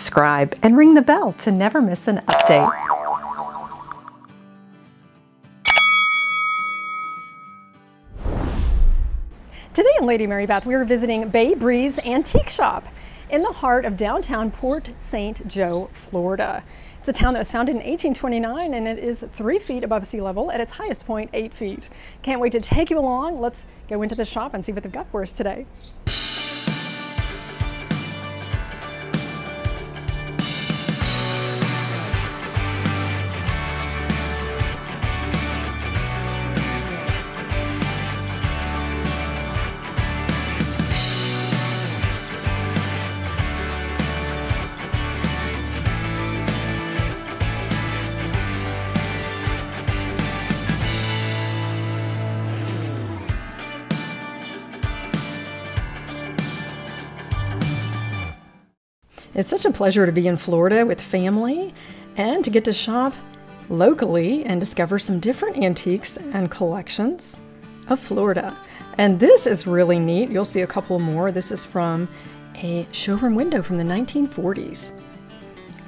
subscribe, and ring the bell to never miss an update. Today in Lady Mary Beth, we are visiting Bay Breeze Antique Shop in the heart of downtown Port St. Joe, Florida. It's a town that was founded in 1829, and it is 3 feet above sea level, at its highest point, 8 feet. Can't wait to take you along. Let's go into the shop and see what they've got for us today. It's such a pleasure to be in Florida with family and to get to shop locally and discover some different antiques and collections of Florida. And this is really neat. You'll see a couple more. This is from a showroom window from the 1940s.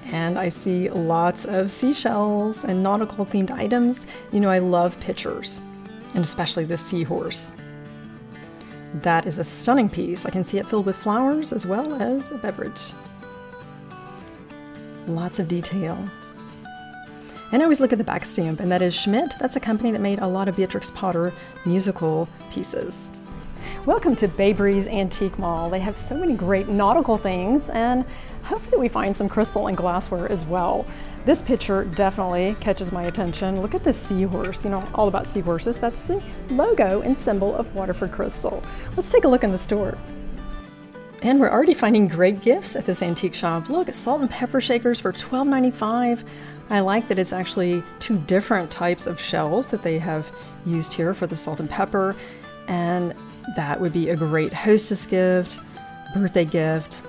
And I see lots of seashells and nautical themed items. You know, I love pictures, and especially this seahorse. That is a stunning piece. I can see it filled with flowers as well as a beverage. Lots of detail. And I always look at the back stamp, and that is Schmidt. That's a company that made a lot of Beatrix Potter musical pieces. Welcome to Bay Breeze Antique Mall. They have so many great nautical things, and hope that we find some crystal and glassware as well. This picture definitely catches my attention. Look at this seahorse. You know, all about seahorses. That's the logo and symbol of Waterford Crystal. Let's take a look in the store. And we're already finding great gifts at this antique shop. Look, salt and pepper shakers for $12.95. I like that it's actually two different types of shells that they have used here for the salt and pepper. And that would be a great hostess gift, birthday gift,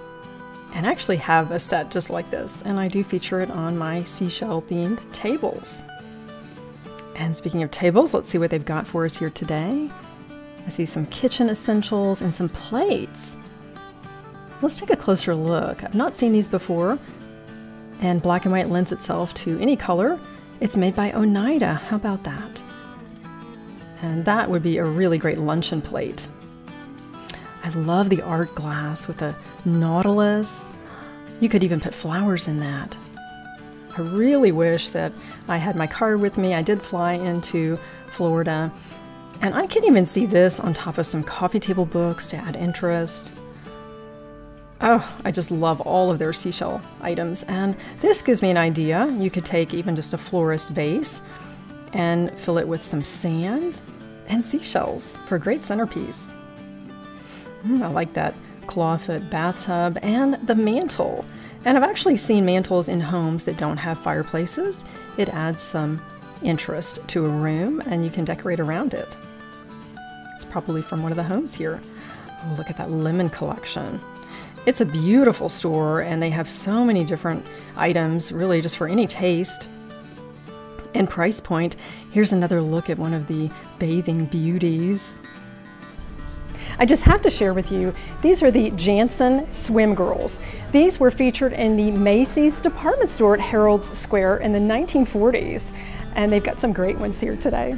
and I actually have a set just like this. And I do feature it on my seashell themed tables. And speaking of tables, let's see what they've got for us here today. I see some kitchen essentials and some plates. Let's take a closer look. I've not seen these before, and black and white lends itself to any color. It's made by Oneida. How about that? And that would be a really great luncheon plate. I love the art glass with a nautilus. You could even put flowers in that. I really wish that I had my car with me. I did fly into Florida, and I can even see this on top of some coffee table books to add interest. Oh, I just love all of their seashell items. And this gives me an idea. You could take even just a florist vase and fill it with some sand and seashells for a great centerpiece. I like that clawfoot bathtub and the mantle. And I've actually seen mantles in homes that don't have fireplaces. It adds some interest to a room, and you can decorate around it. It's probably from one of the homes here. Oh, look at that lemon collection. It's a beautiful store, and they have so many different items, really just for any taste and price point. Here's another look at one of the bathing beauties. I just have to share with you, these are the Jantzen Swim Girls. These were featured in the Macy's department store at Harold's Square in the 1940s, and they've got some great ones here today.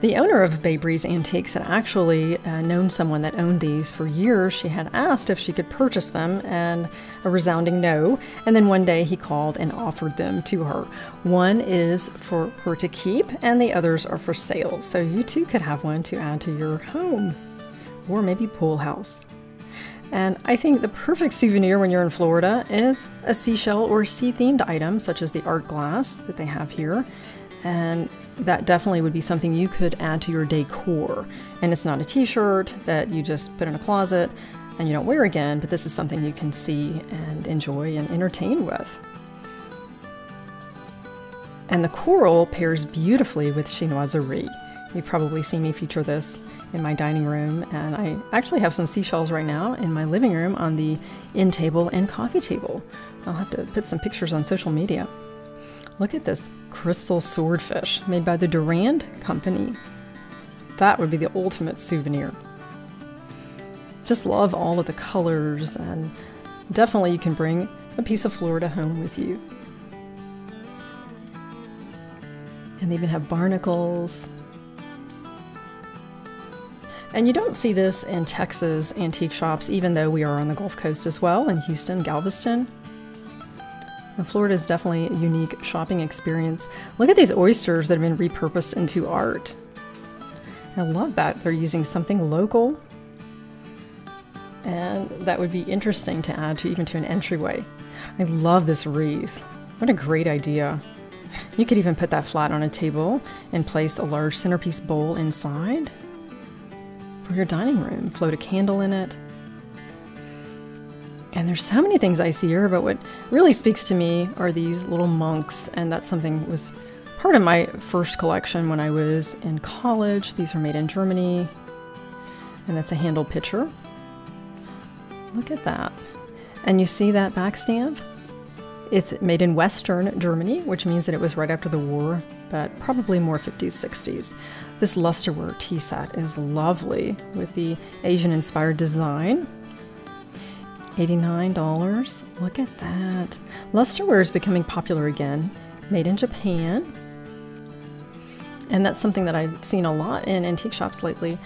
The owner of Bay Breeze Antiques had actually known someone that owned these for years. She had asked if she could purchase them, and a resounding no. And then one day he called and offered them to her. One is for her to keep, and the others are for sale. So you too could have one to add to your home, or maybe pool house. And I think the perfect souvenir when you're in Florida is a seashell or sea-themed item, such as the art glass that they have here. And that definitely would be something you could add to your decor. And it's not a t-shirt that you just put in a closet and you don't wear again, but this is something you can see and enjoy and entertain with. And the coral pairs beautifully with chinoiserie. You've probably seen me feature this in my dining room, and I actually have some seashells right now in my living room on the end table and coffee table. I'll have to put some pictures on social media. Look at this crystal swordfish made by the Durand Company. That would be the ultimate souvenir. Just love all of the colors, and definitely you can bring a piece of Florida home with you. And they even have barnacles. And you don't see this in Texas antique shops, even though we are on the Gulf Coast as well, in Houston, Galveston. And Florida is definitely a unique shopping experience. Look at these oysters that have been repurposed into art. I love that they're using something local. And that would be interesting to add to even to an entryway. I love this wreath. What a great idea. You could even put that flat on a table and place a large centerpiece bowl inside for your dining room. Float a candle in it. And there's so many things I see here, but what really speaks to me are these little monks, and that's something that was part of my first collection when I was in college. These were made in Germany, and that's a handle pitcher. Look at that. And you see that back stamp? It's made in Western Germany, which means that it was right after the war, but probably more 50s, 60s. This lusterware tea set is lovely with the Asian-inspired design. $89. Look at that. Lusterware is becoming popular again, made in Japan. And that's something that I've seen a lot in antique shops lately.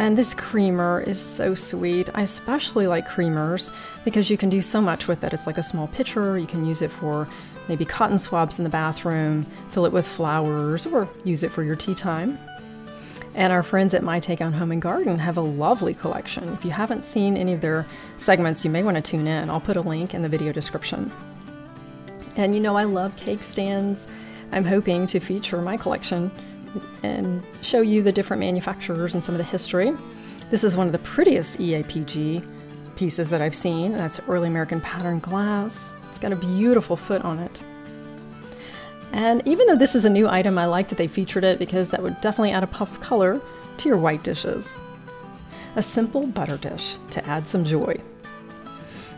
And this creamer is so sweet. I especially like creamers because you can do so much with it. It's like a small pitcher. You can use it for maybe cotton swabs in the bathroom, fill it with flowers, or use it for your tea time. And our friends at My Take on Home and Garden have a lovely collection. If you haven't seen any of their segments, you may want to tune in. I'll put a link in the video description. And you know, I love cake stands. I'm hoping to feature my collection and show you the different manufacturers and some of the history. This is one of the prettiest EAPG pieces that I've seen, and that's early American pattern glass. It's got a beautiful foot on it. And even though this is a new item, I like that they featured it because that would definitely add a puff of color to your white dishes. A simple butter dish to add some joy.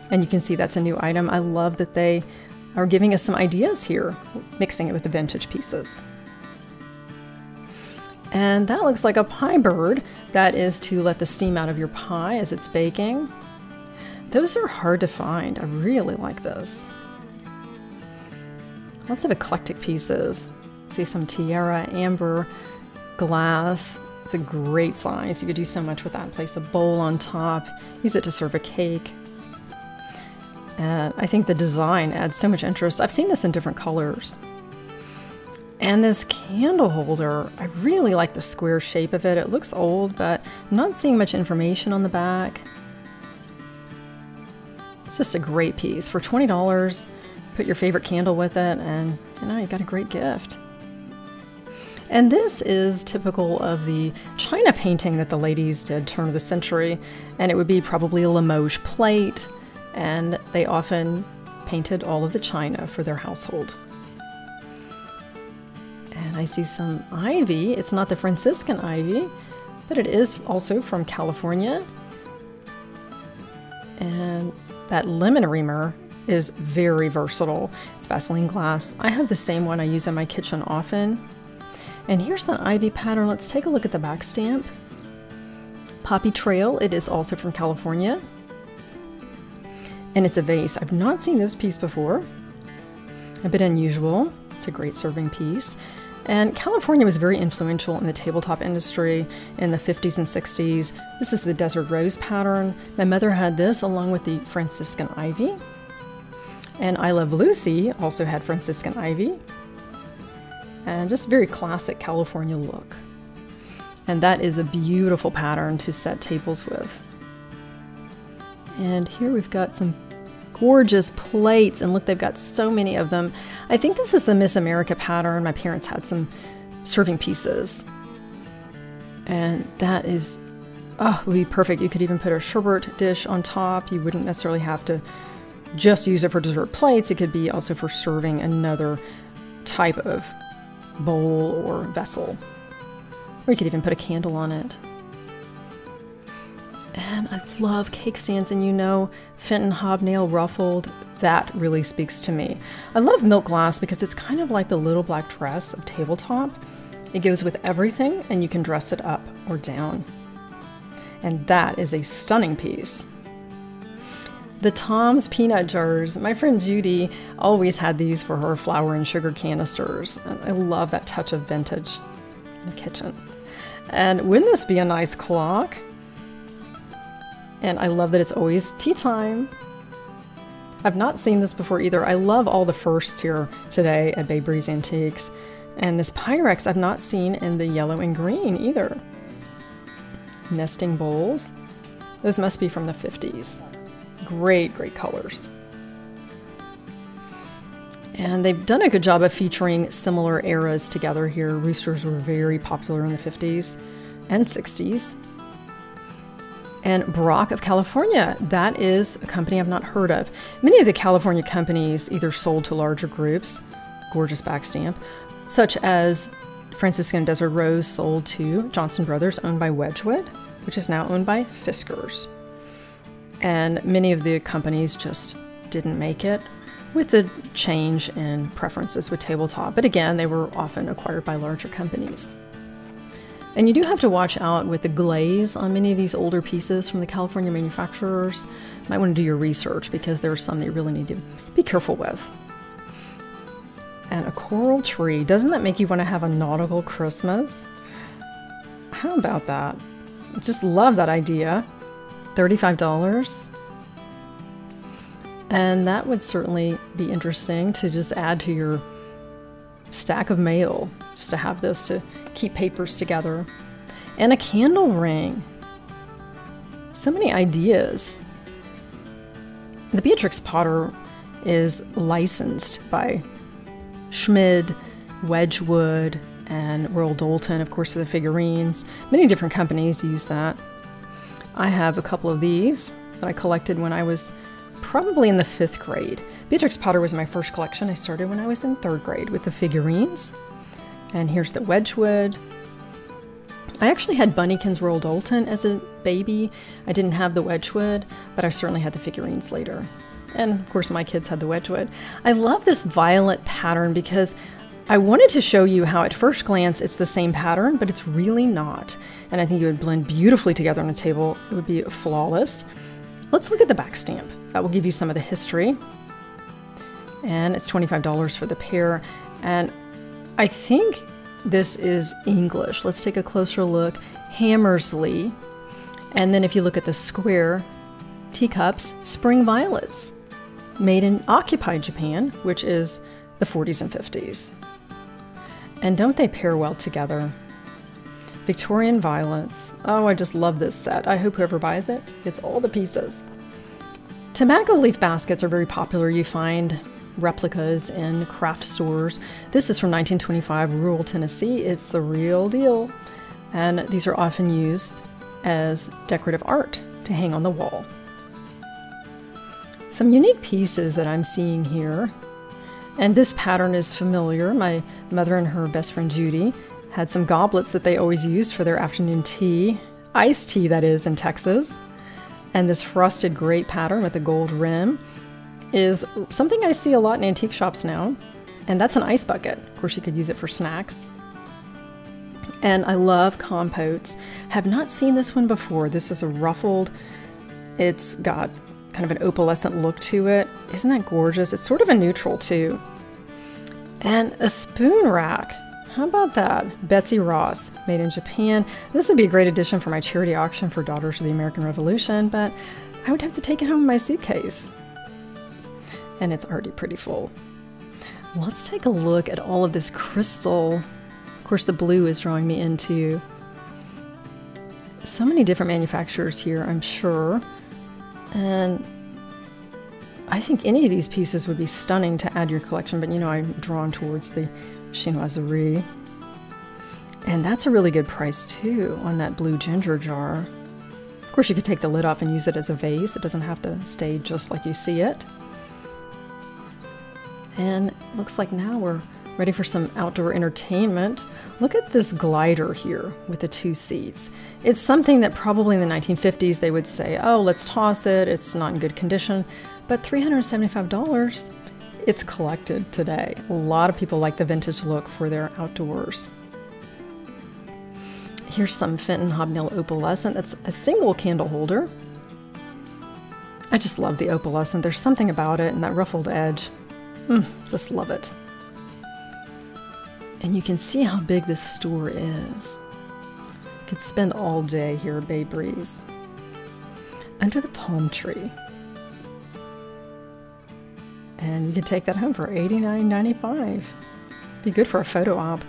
And you can see that's a new item. I love that they are giving us some ideas here, mixing it with the vintage pieces. And that looks like a pie bird. That is to let the steam out of your pie as it's baking. Those are hard to find. I really like those. Lots of eclectic pieces. See some tiara, amber, glass. It's a great size. You could do so much with that. Place a bowl on top. Use it to serve a cake. And I think the design adds so much interest. I've seen this in different colors. And this candle holder, I really like the square shape of it. It looks old, but I'm not seeing much information on the back. It's just a great piece. For $20, put your favorite candle with it, and you know, you got a great gift. And this is typical of the China painting that the ladies did turn of the century, and it would be probably a Limoges plate, and they often painted all of the china for their household. And I see some ivy. It's not the Franciscan ivy, but it is also from California. And that lemon reamer is very versatile. It's Vaseline glass. I have the same one I use in my kitchen often. And here's that ivy pattern. Let's take a look at the back stamp. Poppy Trail. It is also from California. And it's a vase. I've not seen this piece before. A bit unusual. It's a great serving piece. And California was very influential in the tabletop industry in the 50s and 60s. This is the Desert Rose pattern. My mother had this along with the Franciscan Ivy. And I Love Lucy also had Franciscan Ivy. And just very classic California look. And that is a beautiful pattern to set tables with. And here we've got some gorgeous plates, and look, they've got so many of them. I think this is the Miss America pattern. My parents had some serving pieces, and that is, oh, would be perfect. You could even put a sherbet dish on top. You wouldn't necessarily have to just use it for dessert plates. It could be also for serving another type of bowl or vessel, or you could even put a candle on it. And I love cake stands, and you know, Fenton hobnail ruffled, that really speaks to me. I love milk glass because it's kind of like the little black dress of tabletop. It goes with everything, and you can dress it up or down. And that is a stunning piece. The Tom's Peanut Jars. My friend Judy always had these for her flour and sugar canisters. I love that touch of vintage in the kitchen. And wouldn't this be a nice clock? And I love that it's always tea time. I've not seen this before either. I love all the firsts here today at Bay Breeze Antiques. And this Pyrex I've not seen in the yellow and green either. Nesting bowls. Those must be from the 50s. Great, great colors. And they've done a good job of featuring similar eras together here. Roosters were very popular in the 50s and 60s. And Brock of California, that is a company I've not heard of. Many of the California companies either sold to larger groups, gorgeous back stamp, such as Franciscan Desert Rose sold to Johnson Brothers, owned by Wedgwood, which is now owned by Fiskars. And many of the companies just didn't make it with the change in preferences with tabletop. But again, they were often acquired by larger companies. And you do have to watch out with the glaze on many of these older pieces from the California manufacturers. You might want to do your research because there are some that you really need to be careful with. And a coral tree. Doesn't that make you want to have a nautical Christmas? How about that? I just love that idea. $35. And that would certainly be interesting to just add to your stack of mail, just to have this to keep papers together. And a candle ring. So many ideas. The Beatrix Potter is licensed by Schmid, Wedgwood, and Royal Dalton, of course, for the figurines. Many different companies use that. I have a couple of these that I collected when I was probably in the 5th grade. Beatrix Potter was my first collection. I started when I was in 3rd grade with the figurines. And here's the Wedgwood. I actually had Bunnykin's Royal Dalton as a baby. I didn't have the Wedgwood, but I certainly had the figurines later. And of course my kids had the Wedgwood. I love this violet pattern because I wanted to show you how at first glance it's the same pattern, but it's really not. And I think it would blend beautifully together on a table. It would be flawless. Let's look at the back stamp. That will give you some of the history. And it's $25 for the pair. And I think this is English. Let's take a closer look. Hammersley. And then if you look at the square, teacups, spring violets. Made in occupied Japan, which is the 40s and 50s. And don't they pair well together? Victorian violets. Oh, I just love this set. I hope whoever buys it gets all the pieces. Tobacco leaf baskets are very popular. You find replicas in craft stores. This is from 1925, rural Tennessee. It's the real deal. And these are often used as decorative art to hang on the wall. Some unique pieces that I'm seeing here. And this pattern is familiar. My mother and her best friend Judy had some goblets that they always used for their afternoon tea, iced tea that is, in Texas. And this frosted grape pattern with a gold rim is something I see a lot in antique shops now. And that's an ice bucket. Of course, you could use it for snacks. And I love compotes. Have not seen this one before. This is a ruffled, it's got kind of an opalescent look to it. Isn't that gorgeous? It's sort of a neutral too. And a spoon rack. How about that? Betsy Ross, made in Japan. This would be a great addition for my charity auction for Daughters of the American Revolution, but I would have to take it home in my suitcase. And it's already pretty full. Let's take a look at all of this crystal. Of course, the blue is drawing me into so many different manufacturers here, I'm sure. And I think any of these pieces would be stunning to add to your collection, but you know, I'm drawn towards the chinoiserie. And that's a really good price too on that blue ginger jar. Of course, you could take the lid off and use it as a vase. It doesn't have to stay just like you see it. And looks like now we're ready for some outdoor entertainment. Look at this glider here with the 2 seats. It's something that probably in the 1950s they would say, oh, let's toss it. It's not in good condition, but $375. It's collected today. A lot of people like the vintage look for their outdoors. Here's some Fenton Hobnail Opalescent. That's a single candle holder. I just love the opalescent. There's something about it and that ruffled edge. Just love it. And you can see how big this store is. Could spend all day here at Bay Breeze. Under the palm tree. And you can take that home for $89.95. Be good for a photo op.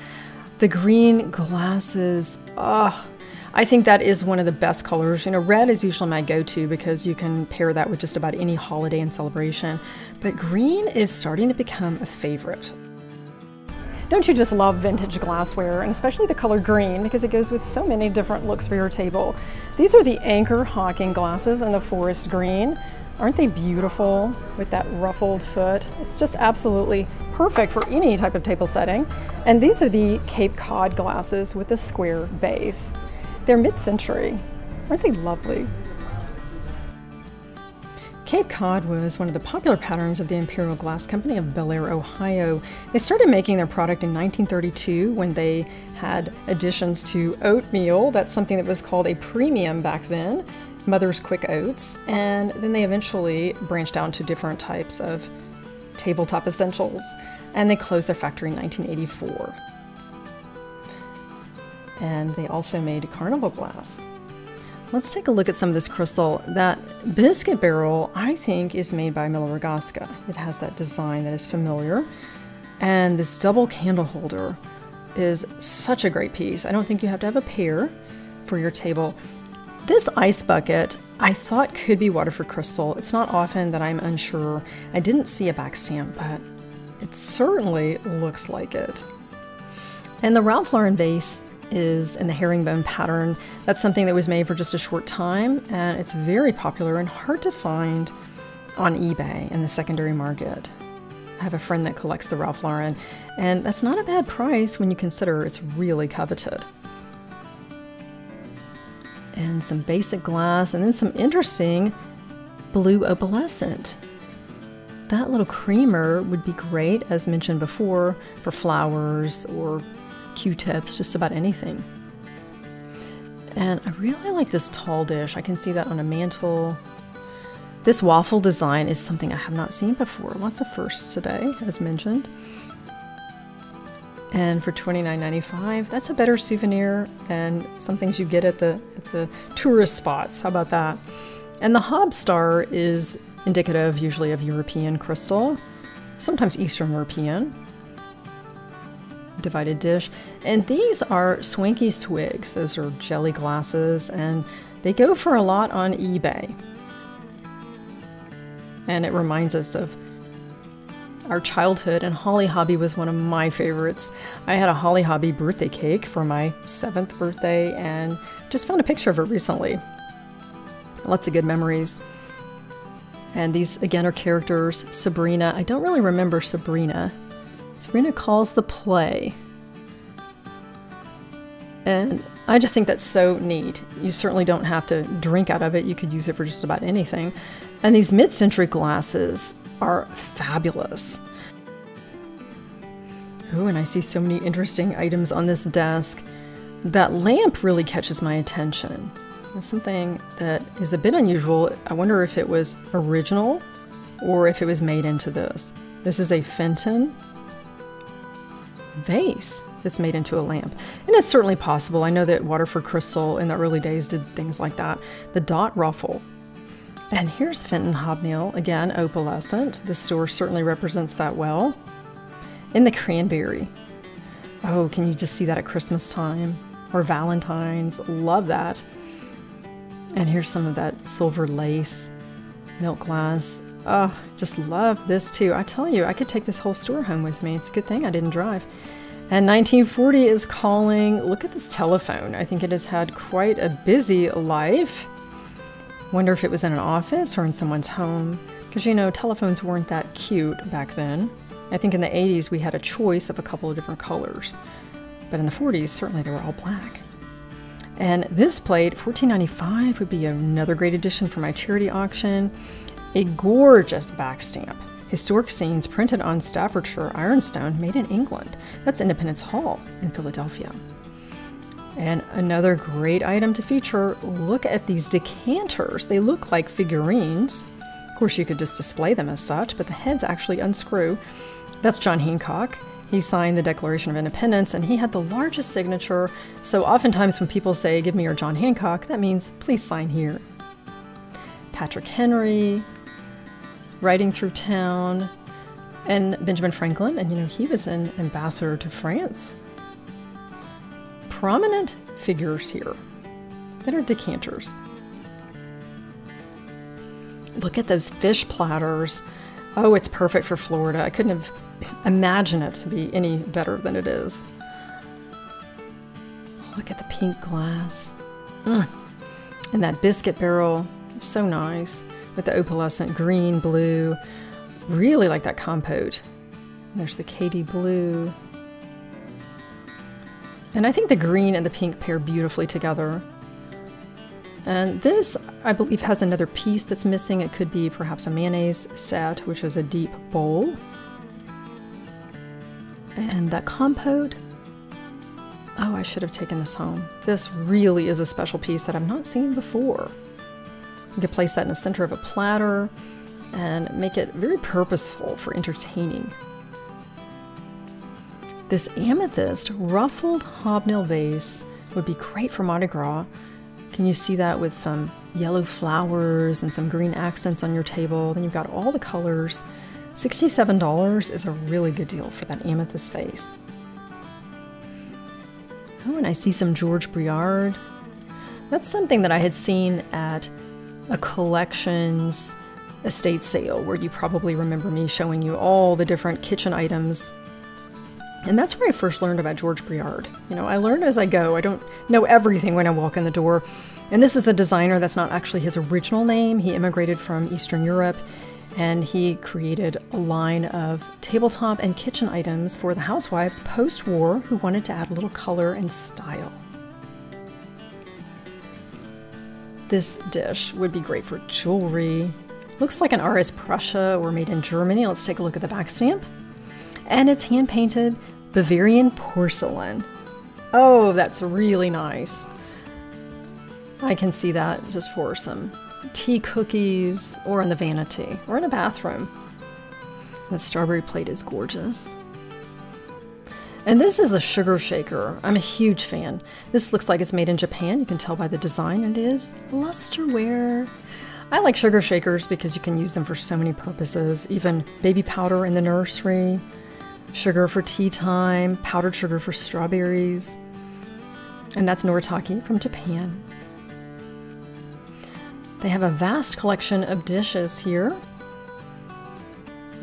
The green glasses, I think that is one of the best colors. You know, red is usually my go-to because you can pair that with just about any holiday and celebration. But green is starting to become a favorite. Don't you just love vintage glassware, and especially the color green because it goes with so many different looks for your table. These are the Anchor Hawking glasses in the forest green. Aren't they beautiful with that ruffled foot? It's just absolutely perfect for any type of table setting. And these are the Cape Cod glasses with a square base. They're mid-century. Aren't they lovely? Cape Cod was one of the popular patterns of the Imperial Glass Company of Bel Air, Ohio. They started making their product in 1932 when they had additions to oatmeal. That's something that was called a premium back then, Mother's Quick Oats. And then they eventually branched out to different types of tabletop essentials. And they closed their factory in 1984. And they also made carnival glass. Let's take a look at some of this crystal. That biscuit barrel, I think, is made by Miller Rogowska. It has that design that is familiar. And this double candle holder is such a great piece. I don't think you have to have a pair for your table. This ice bucket, I thought could be Waterford Crystal. It's not often that I'm unsure. I didn't see a back stamp, but it certainly looks like it. And the Ralph Lauren vase is in the herringbone pattern. That's something that was made for just a short time, and it's very popular and hard to find on eBay and the secondary market. I have a friend that collects the Ralph Lauren, and that's not a bad price when you consider it's really coveted. And some basic glass, and then some interesting blue opalescent. That little creamer would be great, as mentioned before, for flowers or Q-tips, just about anything. And I really like this tall dish. I can see that on a mantle. This waffle design is something I have not seen before. Lots of firsts today, as mentioned. And for $29.95, that's a better souvenir than some things you get at the tourist spots. How about that? And the Hob Star is indicative usually of European crystal, sometimes Eastern European. Divided dish. And these are Swanky Swigs. Those are jelly glasses, and they go for a lot on eBay. And it reminds us of our childhood, and Holly Hobby was one of my favorites. I had a Holly Hobby birthday cake for my 7th birthday and just found a picture of it recently. Lots of good memories. And these again are characters. Sabrina. I don't really remember Sabrina. Sabrina calls the play. And I just think that's so neat. You certainly don't have to drink out of it. You could use it for just about anything. And these mid-century glasses are fabulous. Oh, and I see so many interesting items on this desk. That lamp really catches my attention. It's something that is a bit unusual. I wonder if it was original or if it was made into this. This is a Fenton vase that's made into a lamp, and it's certainly possible. I know that Waterford Crystal in the early days did things like that. The dot ruffle. And here's Fenton Hobnail, again opalescent. The store certainly represents that well. And the cranberry. Oh, can you just see that at Christmas time or Valentine's? Love that. And here's some of that silver lace, milk glass. Oh, just love this too. I tell you, I could take this whole store home with me. It's a good thing I didn't drive. And 1940 is calling. Look at this telephone. I think it has had quite a busy life. Wonder if it was in an office or in someone's home. Because, you know, telephones weren't that cute back then. I think in the 80s we had a choice of a couple of different colors. But in the 40s, certainly they were all black. And this plate, $14.95, would be another great addition for my charity auction. A gorgeous back stamp. Historic scenes printed on Staffordshire ironstone made in England. That's Independence Hall in Philadelphia. And another great item to feature, look at these decanters. They look like figurines. course, you could just display them as such, but the heads actually unscrew. That's John Hancock. He signed the Declaration of Independence, and he had the largest signature, so oftentimes when people say, give me your John Hancock, that means, please sign here. Patrick Henry, riding through town, and Benjamin Franklin, and you know, he was an ambassador to France. Prominent figures here that are decanters. Look at those fish platters. Oh, it's perfect for Florida. I couldn't have imagined it to be any better than it is. Look at the pink glass. And that biscuit barrel, so nice, with the opalescent green, blue. Really like that compote. And there's the Katy blue. And I think the green and the pink pair beautifully together. And this, I believe, has another piece that's missing. It could be perhaps a mayonnaise set, which is a deep bowl. And that compote. Oh, I should have taken this home. This really is a special piece that I've not seen before. You could place that in the center of a platter and make it very purposeful for entertaining. This amethyst ruffled hobnail vase would be great for Mardi Gras. Can you see that with some yellow flowers and some green accents on your table? Then you've got all the colors. $67 is a really good deal for that amethyst vase. Oh, and I see some George Briard. That's something that I had seen at a collections estate sale, where you probably remember me showing you all the different kitchen items. And that's where I first learned about George Briard. You know, I learn as I go. I don't know everything when I walk in the door. And this is a designer that's not actually his original name. He immigrated from Eastern Europe, and he created a line of tabletop and kitchen items for the housewives post-war who wanted to add a little color and style. This dish would be great for jewelry. Looks like an RS Prussia or made in Germany. Let's take a look at the back stamp. And it's hand-painted Bavarian porcelain. Oh, that's really nice. I can see that just for some tea cookies or in the vanity or in a bathroom. That strawberry plate is gorgeous. And this is a sugar shaker. I'm a huge fan. This looks like it's made in Japan. You can tell by the design it is lusterware. I like sugar shakers because you can use them for so many purposes, even baby powder in the nursery. Sugar for tea time, powdered sugar for strawberries. And that's Noritake from Japan. They have a vast collection of dishes here.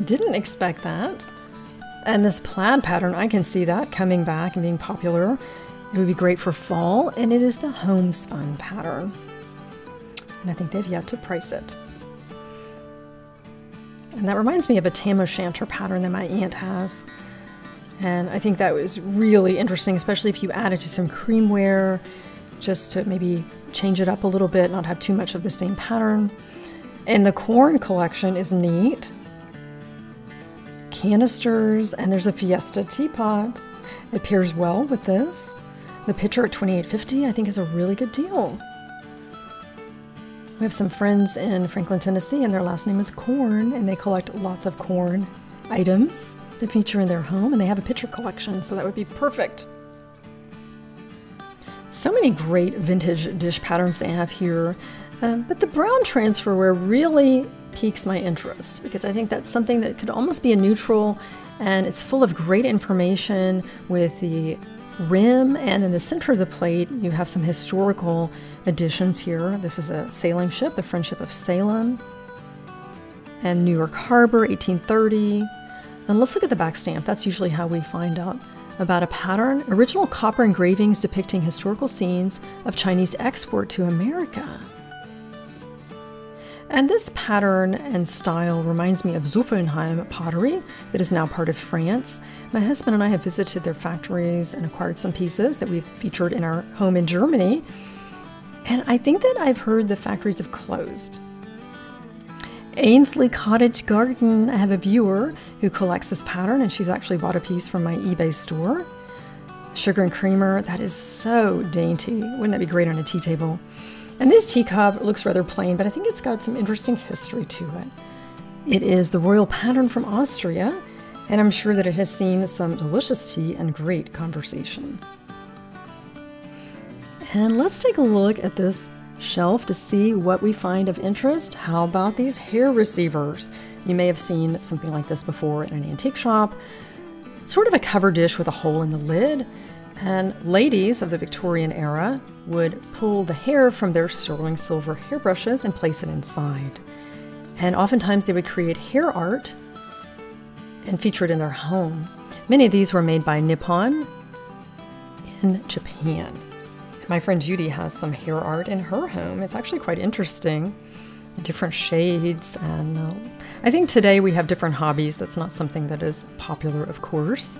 Didn't expect that. And this plaid pattern, I can see that coming back and being popular. It would be great for fall, and it is the homespun pattern. And I think they've yet to price it. And that reminds me of a tam o' shanter pattern that my aunt has. And I think that was really interesting, especially if you add it to some creamware, just to maybe change it up a little bit, not have too much of the same pattern. And the corn collection is neat. Canisters, and there's a Fiesta teapot. It pairs well with this. The pitcher at $28.50 I think is a really good deal. We have some friends in Franklin, Tennessee, and their last name is Corn, and they collect lots of corn items to feature in their home, and they have a picture collection, so that would be perfect. So many great vintage dish patterns they have here, but the brown transferware really piques my interest, because I think that's something that could almost be a neutral, and it's full of great information with the rim, and in the center of the plate you have some historical additions here. This is a sailing ship, the Friendship of Salem, and New York Harbor, 1830. And let's look at the back stamp. That's usually how we find out about a pattern. Original copper engravings depicting historical scenes of Chinese export to America. And this pattern and style reminds me of Zuffelnheim pottery that is now part of France. My husband and I have visited their factories and acquired some pieces that we've featured in our home in Germany. And I think that I've heard the factories have closed. Ainsley Cottage Garden, I have a viewer who collects this pattern, and she's actually bought a piece from my eBay store. Sugar and creamer, that is so dainty. Wouldn't that be great on a tea table? And this teacup looks rather plain, but I think it's got some interesting history to it. It is the royal pattern from Austria, and I'm sure that it has seen some delicious tea and great conversation. And let's take a look at this shelf to see what we find of interest. How about these hair receivers? You may have seen something like this before in an antique shop. Sort of a cover dish with a hole in the lid, and ladies of the Victorian era would pull the hair from their sterling silver hairbrushes and place it inside. And oftentimes they would create hair art and feature it in their home. Many of these were made by Nippon in Japan. My friend Judy has some hair art in her home. It's actually quite interesting. Different shades, and I think today we have different hobbies. That's not something that is popular, of course.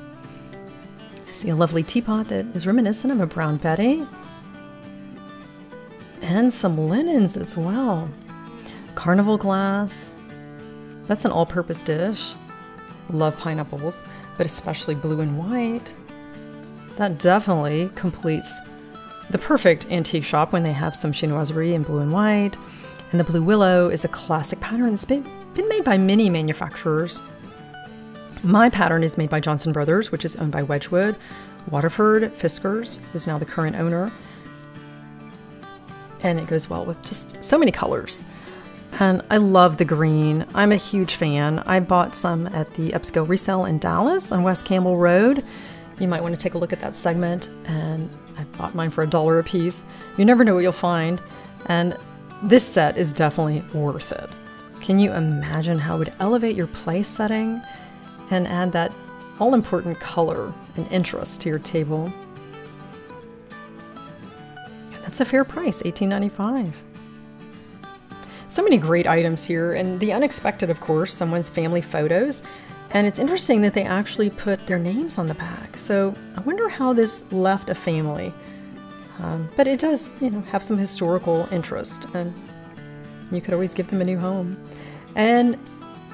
I see a lovely teapot that is reminiscent of a Brown Betty. And some linens as well. Carnival glass. That's an all-purpose dish. Love pineapples, but especially blue and white. That definitely completes the perfect antique shop when they have some chinoiserie in blue and white. And the blue willow is a classic pattern that's been made by many manufacturers. My pattern is made by Johnson Brothers, which is owned by Wedgwood. Waterford Fiskars is now the current owner. And it goes well with just so many colors. And I love the green. I'm a huge fan. I bought some at the upscale resale in Dallas on West Campbell Road. You might want to take a look at that segment. And I bought mine for $1 a piece. You never know what you'll find. And this set is definitely worth it. Can you imagine how it would elevate your play setting and add that all-important color and interest to your table? And that's a fair price, $18.95. So many great items here, and the unexpected, of course, someone's family photos. And it's interesting that they actually put their names on the back. So I wonder how this left a family. But it does, you know, have some historical interest, and you could always give them a new home. And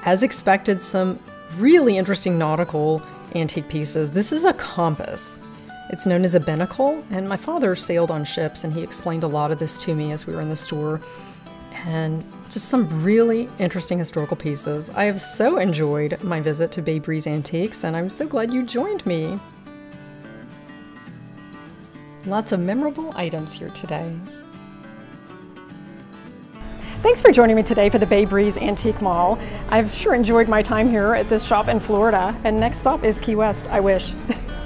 as expected, some really interesting nautical antique pieces. This is a compass. It's known as a binnacle, and my father sailed on ships, and he explained a lot of this to me as we were in the store. And just some really interesting historical pieces. I have so enjoyed my visit to Bay Breeze Antiques, and I'm so glad you joined me. Lots of memorable items here today. Thanks for joining me today for the Bay Breeze Antique Mall. I've sure enjoyed my time here at this shop in Florida, and next stop is Key West, I wish.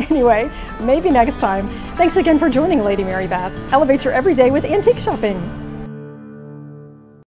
Anyway, maybe next time. Thanks again for joining Lady Mary Beth. Elevate your everyday with antique shopping.